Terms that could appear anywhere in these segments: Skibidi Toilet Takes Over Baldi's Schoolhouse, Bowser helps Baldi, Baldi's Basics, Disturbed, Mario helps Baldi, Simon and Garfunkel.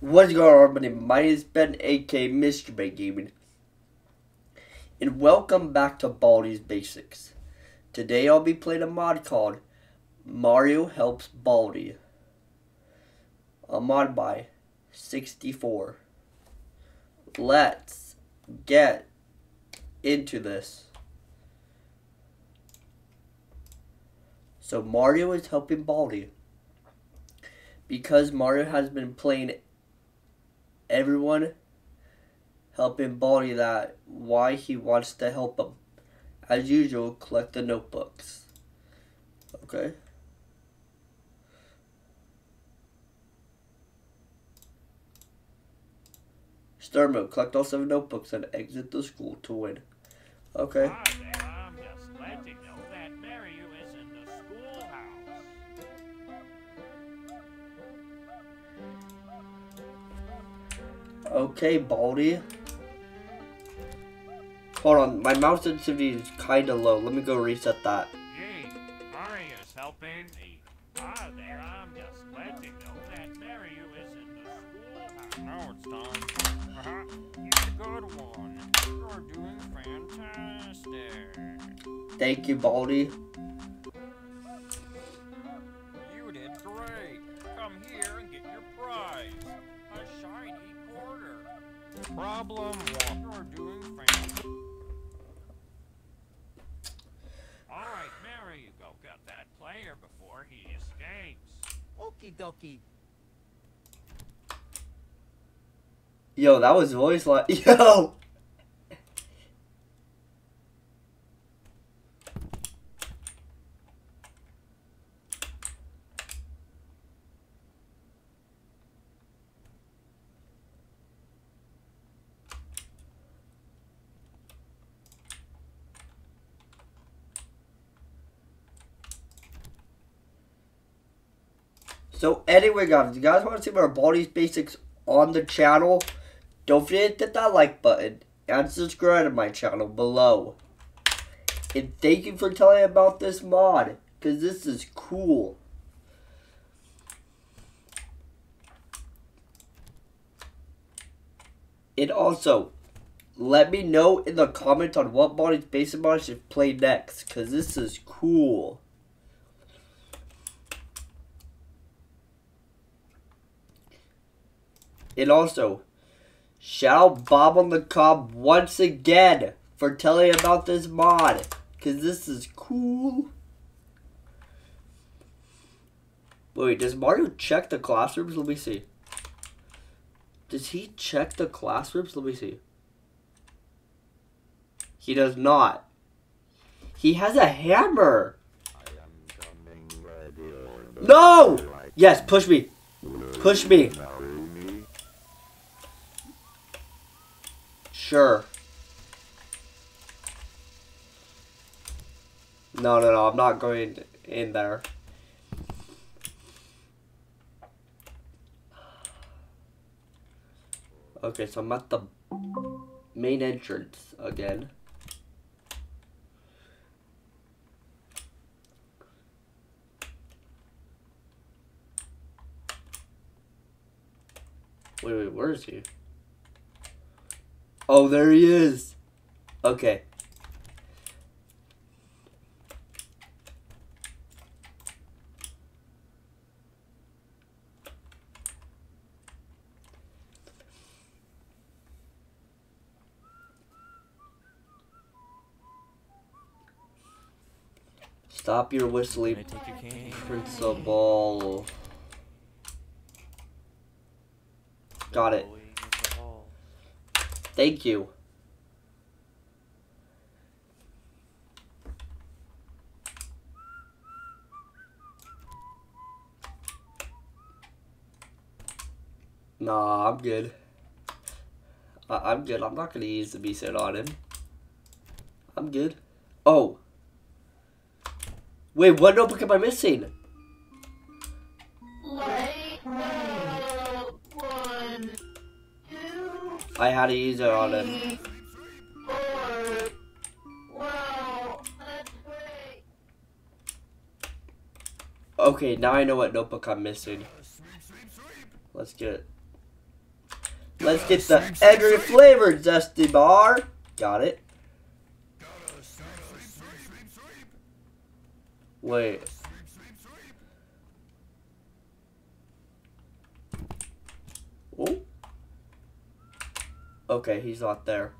What's going on, everybody? My name is Ben, aka Mr. Ben Gaming, and welcome back to Baldi's Basics. Today I'll be playing a mod called Mario Helps Baldi, a mod by 64. Let's get into this. So Mario is helping Baldi because Mario has been playing everyone helping Baldi, that why he wants to help him. As usual, collect the notebooks. Okay. Star mode, collect all 7 notebooks and exit the school to win. Okay. Hi there, I'm just glad to know that Mario is in the schoolhouse. Okay, Baldi. Hold on, my mouse sensitivity is kinda low. Let me go reset that. Gee, Mario's helping me. Ah, there, I'm just glad to know that Mario is in the schoolhouse. No, it's time. Uh-huh. It's a good one. You're doing fantastic. Thank you, Baldi. You did great. Come here and get your prize. A shiny quarter. Problem one. You're doing fantastic. Alright, Mary, you go get that player before he escapes. Okie dokie. Yo, that was voice like. Yo! So anyway, guys, if you guys want to see more Baldi's Basics on the channel, don't forget to hit that like button and subscribe to my channel below. And thank you for telling me about this mod, because this is cool. And also, let me know in the comments on what Baldi's Basics mod I should play next, because this is cool. And also, shout out Bob on the Cob once again for telling about this mod, because this is cool. Wait, does Mario check the classrooms? Let me see. Does he check the classrooms? Let me see. He does not. He has a hammer. I am coming ready for the no! Yes, push me. Push me. Sure. No, I'm not going in there. Okay, so I'm at the main entrance again. Wait, where is he? Oh, there he is. Okay. Stop your whistling, principal. Got it. Thank you. Nah, I'm good. I'm good. I'm not going to use the B-set on him. I'm good. Oh. Wait, what notebook am I missing? I had to use it on him. Okay, now I know what notebook I'm missing. Let's get Let's get the Edry flavor Dusty Bar. Got it. Wait. Ooh. Okay, he's not there.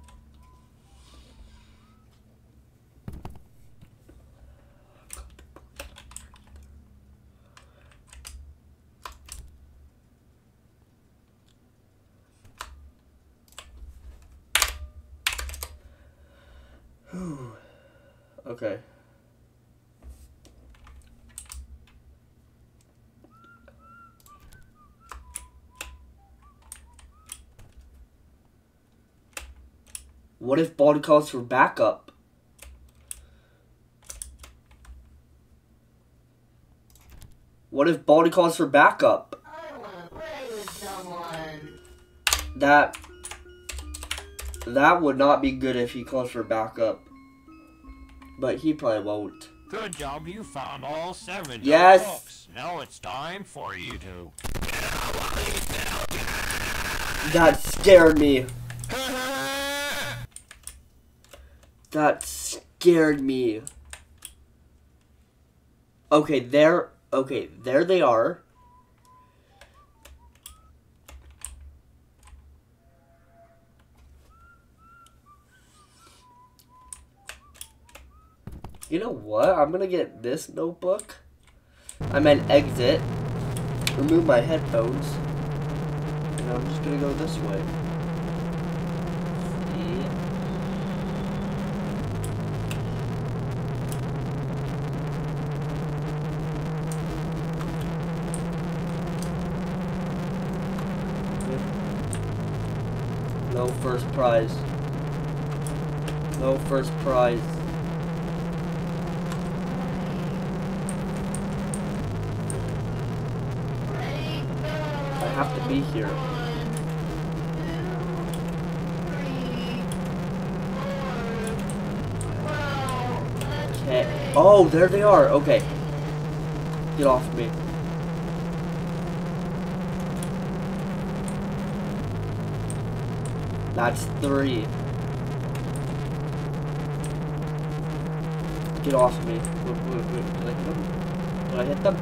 Okay. What if Baldi calls for backup? What if Baldi calls for backup? I wanna play with someone. That would not be good if he calls for backup. But he probably won't. Good job, you found all 7 books. Now it's time for you to... That scared me. That scared me. Okay, there they are. You know what? I'm gonna get this notebook. I meant exit. Remove my headphones. And I'm just gonna go this way. No first prize. No first prize. Have to be here. Okay. Oh, there they are. Okay. Get off of me. That's 3. Get off of me. Did I hit them? Did I hit them?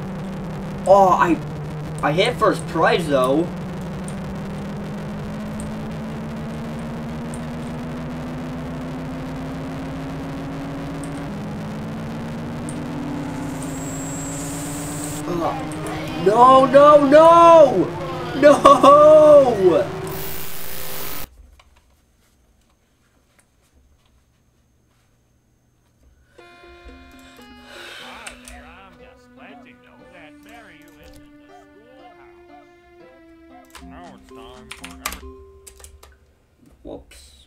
Oh, I hit first prize though. No, no, no! No! Whoops.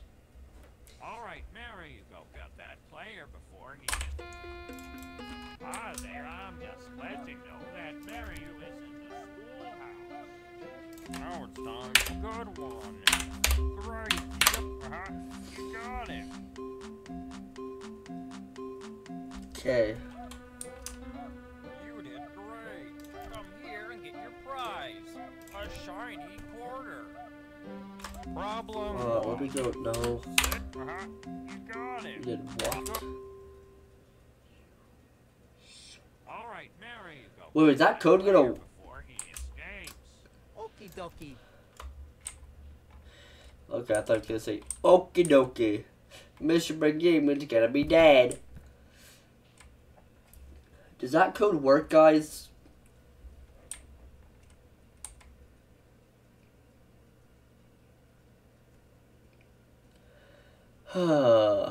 Alright, Mary, you go get that player before he gets. Ah, there, I'm just letting you know that Mary, you is in the schoolhouse. Now it's time for good one. Great. Yep, you got it. Okay. You did great. Come here and get your prize. A shiny quarter. Problem. Let me go. No. You got it. Did what? All right, Mary. Wait, is that code gonna? Okie dokie. Okay, I thought I was gonna say okie dokie. Mr. McGamon's gonna be dead. Does that code work, guys? Huh.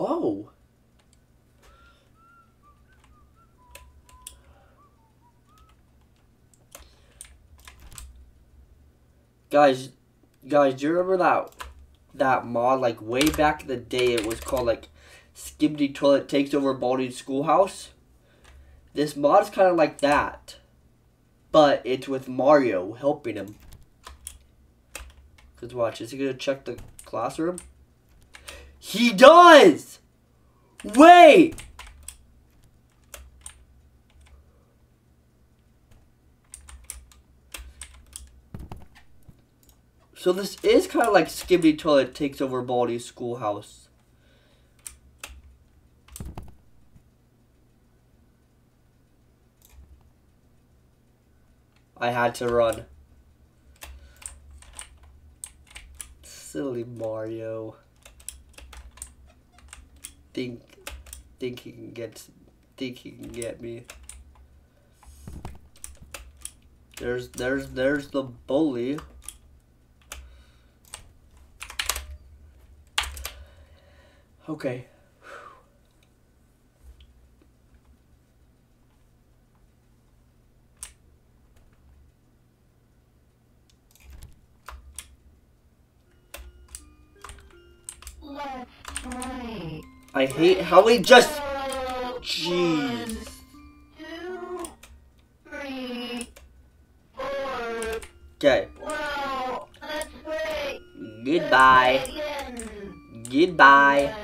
Oh. Guys, do you remember that mod, like, way back in the day? It was called, like, Skibidi Toilet Takes Over Baldi's Schoolhouse. This mod is kind of like that. but it's with Mario helping him. Because watch, is he going to check the classroom? He does! Wait! So this is kind of like Skibidi Toilet Takes Over Baldi's Schoolhouse. I had to run. Silly Mario. Think he can get me. There's the bully. Okay. Let's play. I hate how we just. Jeez. 1, 2, 3, 4. Okay. Wow. Let's play. Goodbye. Let's play. Goodbye.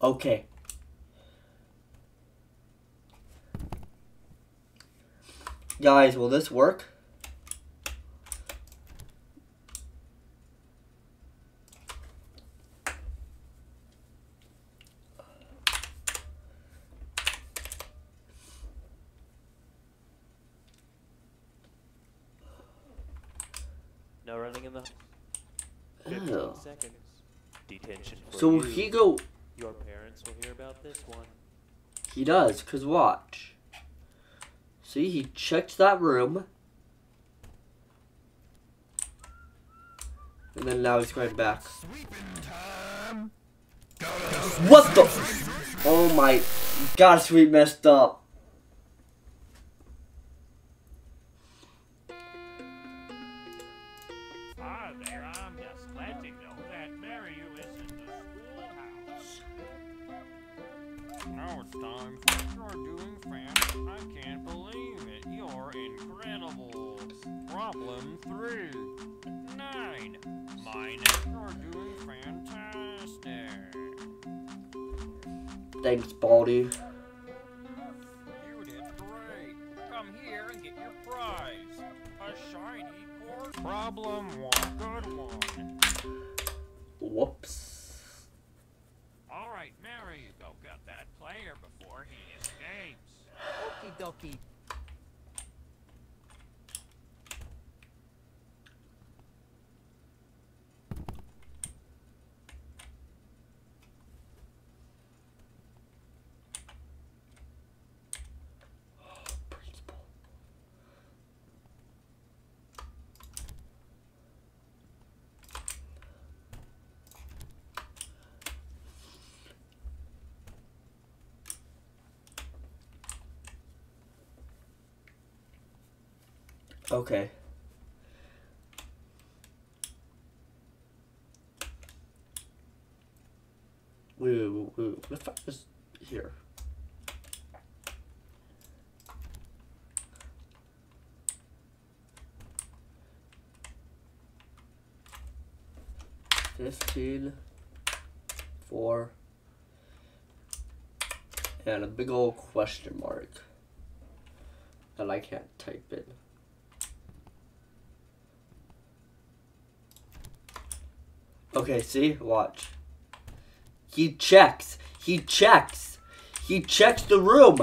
Okay. Guys, will this work? No running in the 15 seconds. Detention for so you. He go. Your parents will hear about this one. He does, because watch. See, he checked that room. And then now he's going back. What the? Oh my gosh, we messed up. Now it's time for You're Doing Fans. I can't believe it. You're incredible. Problem 3. 9. Mine is You're Doing Fantastic. Thanks, Baldi. You did great. Come here and get your prize. A shiny core. Problem 1. Good one. Whoops. Alright, Mary, you go get that player before he escapes. Okie dokie. Okay. Wait. What the fuck is here? $15, $4, and a big old question mark that I can't type in. Okay, see? Watch. He checks. He checks. He checks the room.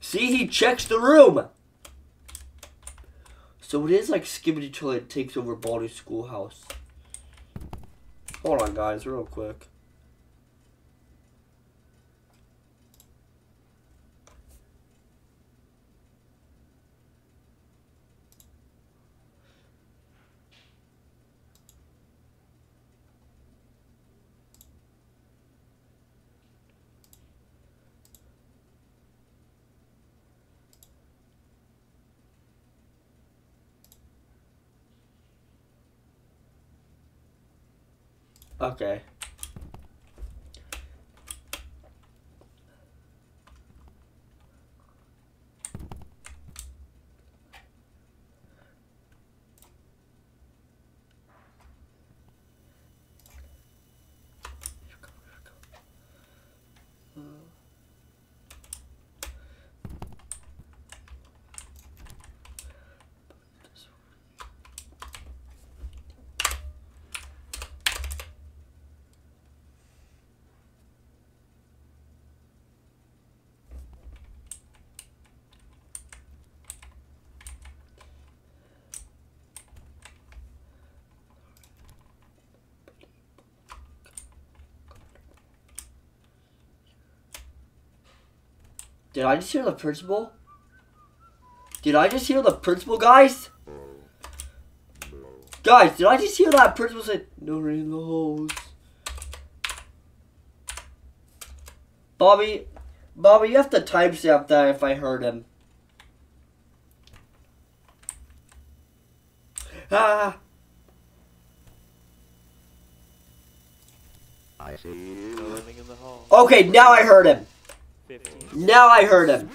See? He checks the room. So it is like Skibidi Toilet Takes Over Baldi's Schoolhouse. Hold on, guys, real quick. Okay. Did I just hear the principal? Did I just hear the principal, guys? Guys, did I just hear that principal say, no rain in the holes? Bobby, you have to timestamp that if I heard him. Ah! I see you living in the hole. Okay, now I heard him. 15. Now I heard him.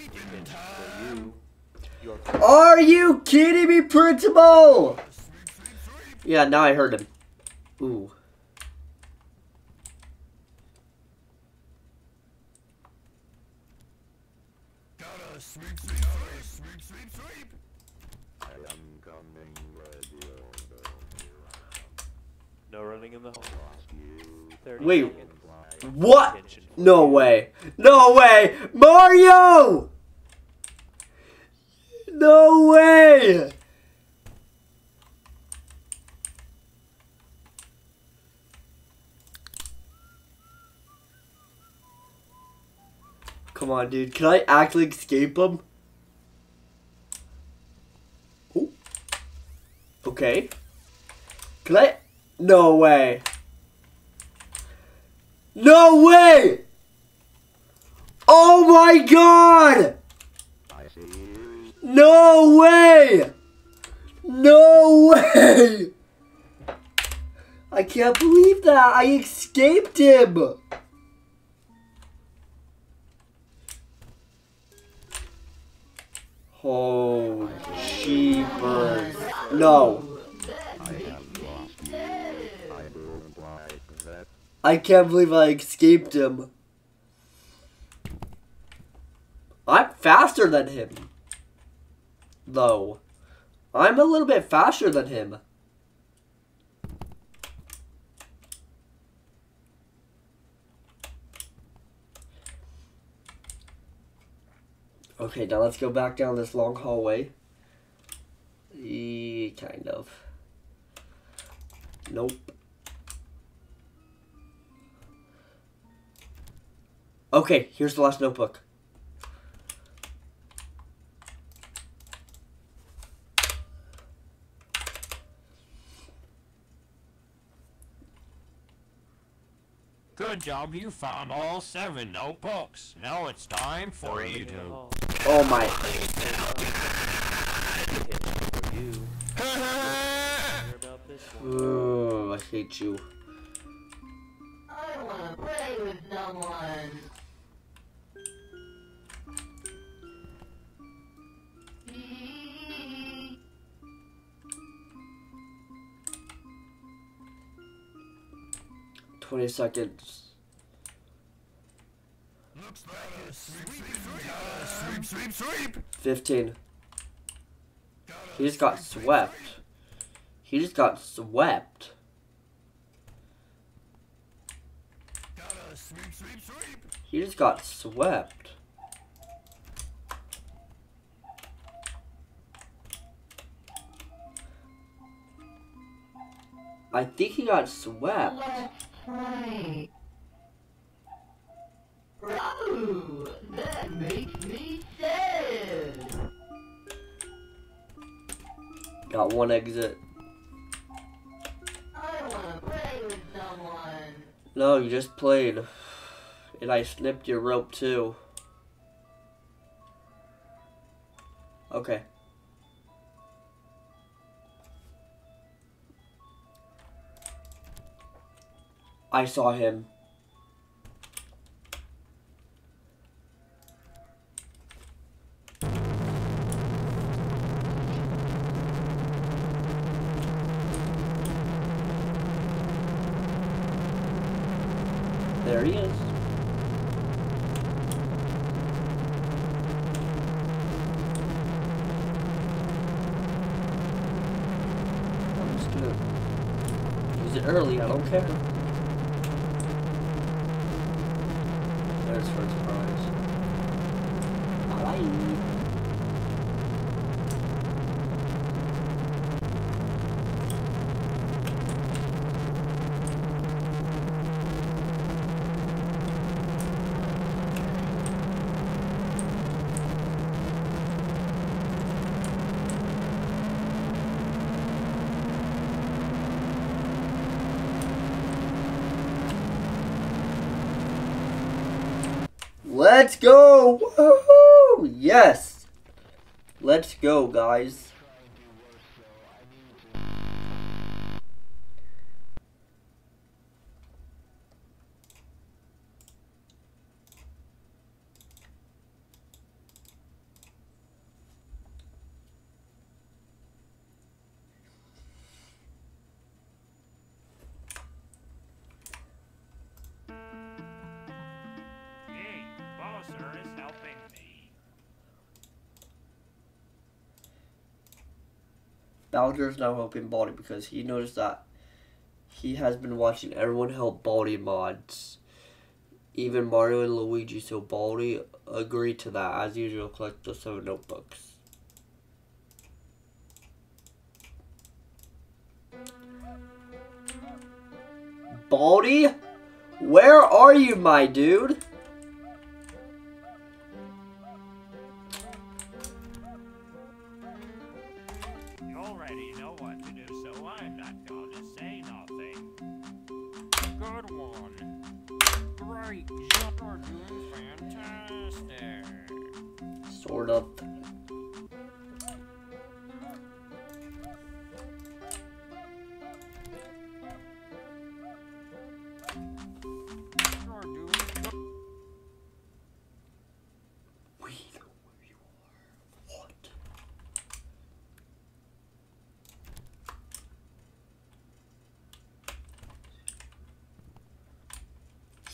Are you kidding me, principal? Yeah, now I heard him. Ooh. No running in the hole. Wait. Seconds. What? No way. No way. Mario! No way! Come on, dude. Can I actually escape him? Ooh. Okay. Can I? No way. No way! Oh my god! No way! No way! I can't believe that! I escaped him! Oh, jeepers. No. I can't believe I escaped him. I'm faster than him. Though. I'm a little bit faster than him. Okay, now let's go back down this long hallway. Kind of. Nope. Okay, here's the last notebook. Good job, you found all 7 notebooks. Now it's time for you to... Oh my... Ooh, I hate you. I wanna play with someone. Seconds. Looks like a sweep. 15. He just got swept. He just got swept. He just got swept. I think he got swept. Right. Oh, that makes me sad. Got one exit. I wanna play with someone. No, you just played. And I snipped your rope too. Okay. I saw him. There he is. I'm just gonna use it early, I don't care. There's first prize. Alright. Let's go! Woohoo! Yes! Let's go, guys. Bowser is now helping Baldi because he noticed that he has been watching everyone help Baldi mods, even Mario and Luigi, so Baldi agreed to that. As usual, collect the 7 notebooks. Baldi? Where are you, my dude?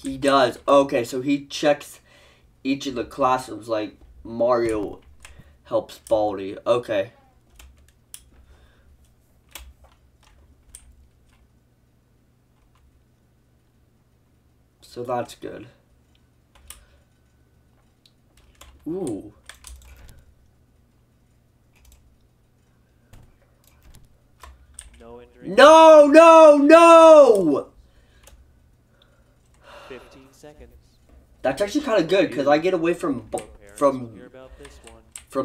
He does. Okay, so he checks each of the classrooms like Mario helps Baldi. Okay. So that's good. Ooh. No injury. No, no, no! 15 seconds. That's actually kind of good because I get away from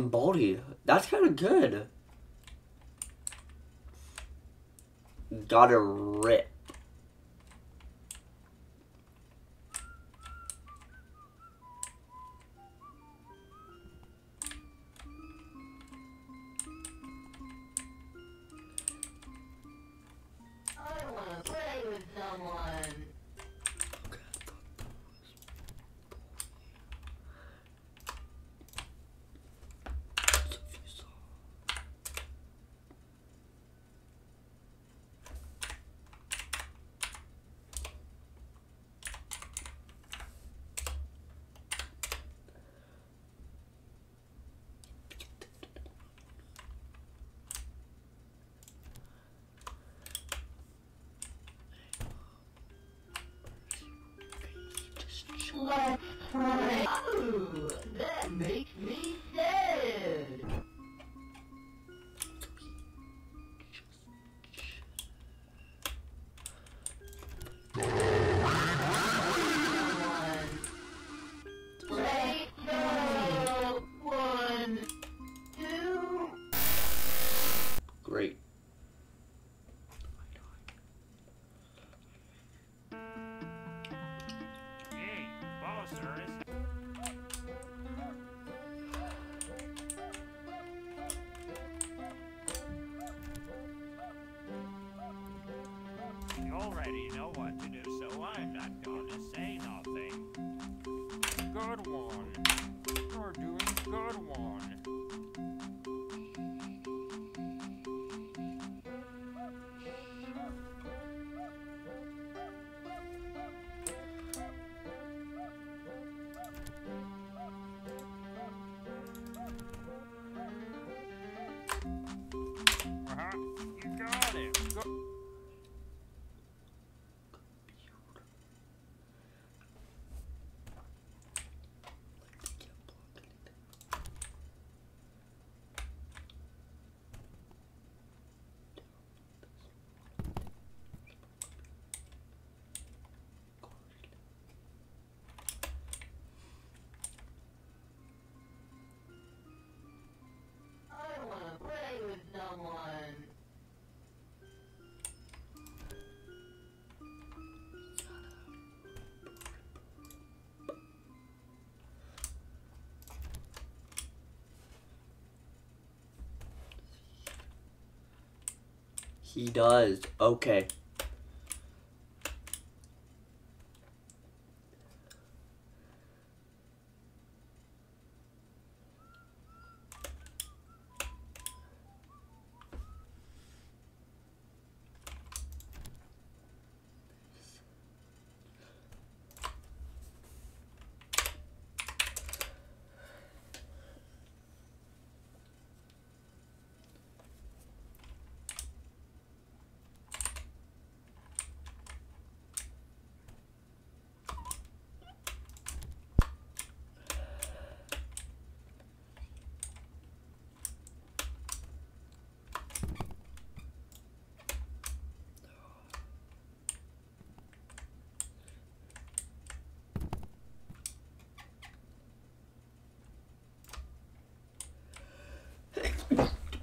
Baldi. That's kind of good. Gotta rip. already know what to do, so I'm not gonna say nothing. Good one. You're doing good one. He does. Okay.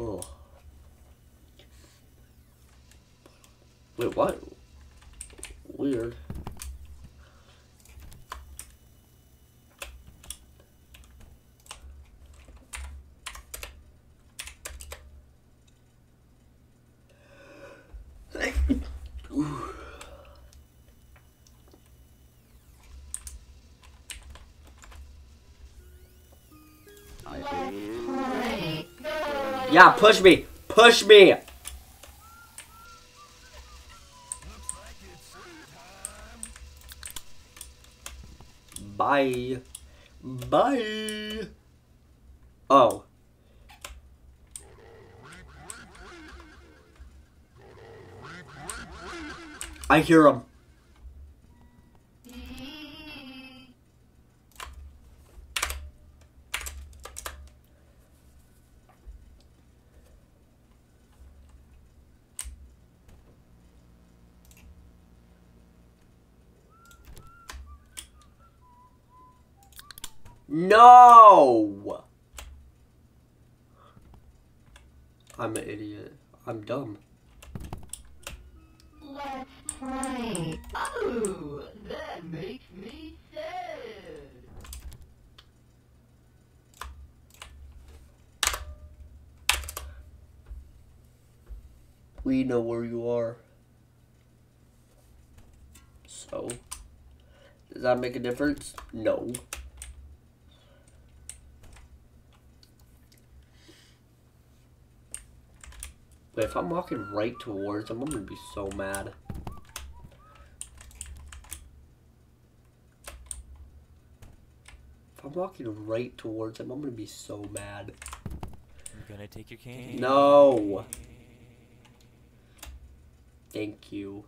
Oh. Wait, what? Weird. Yeah, push me! Push me! Looks like it's time. Bye. Bye! Oh. I hear him. No! I'm an idiot. I'm dumb. Let's play. Oh, that makes me sad. We know where you are. So, does that make a difference? No. Wait, if I'm walking right towards him, I'm gonna be so mad. If I'm walking right towards him, I'm gonna be so mad. You're gonna take your cane. No! Thank you.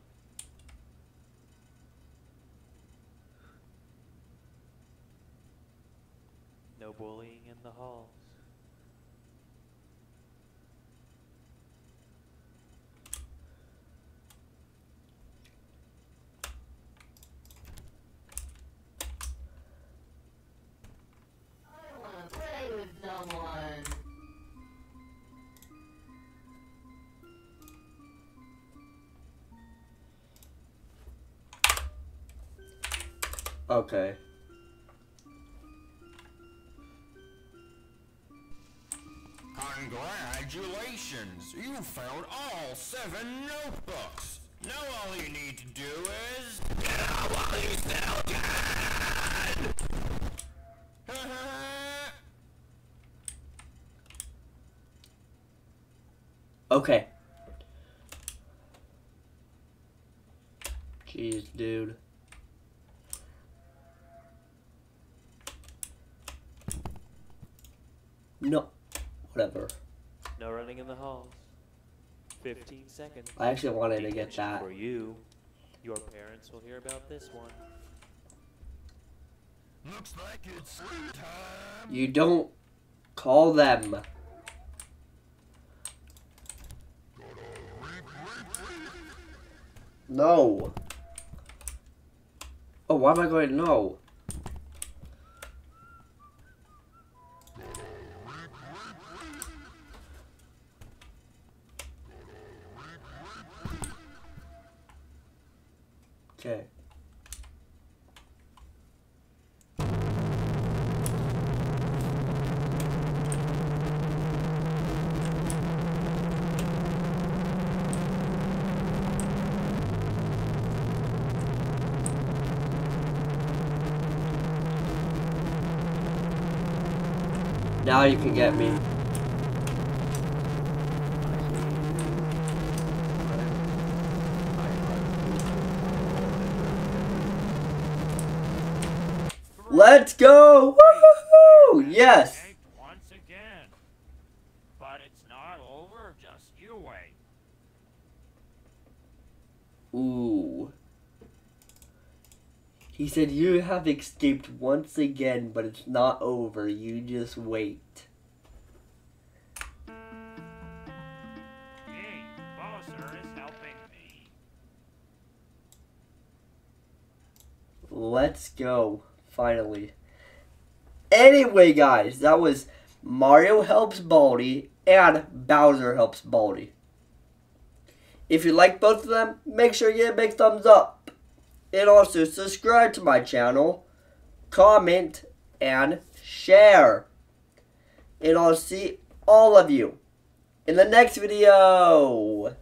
No bullying in the halls. Okay. Congratulations! You found all 7 notebooks! Now all you need to do is... get out while you still can! Okay. Jeez, dude. No. Whatever. No running in the halls. 15 seconds. I actually wanted to get that. For you, your parents will hear about this one. Looks like it's sleep time. You don't call them. No. Oh, why am I going no? Okay. Now you can get me. Let's go! Woo-hoo-hoo! Yes! Once again. But it's not over, just you wait. Ooh. He said, you have escaped once again, but it's not over. You just wait. Hey, Bowser is helping me. Let's go. Finally. Anyway, guys, that was Mario Helps Baldi and Bowser Helps Baldi. If you like both of them, make sure you hit a big thumbs up. And also subscribe to my channel, comment, and share. And I'll see all of you in the next video.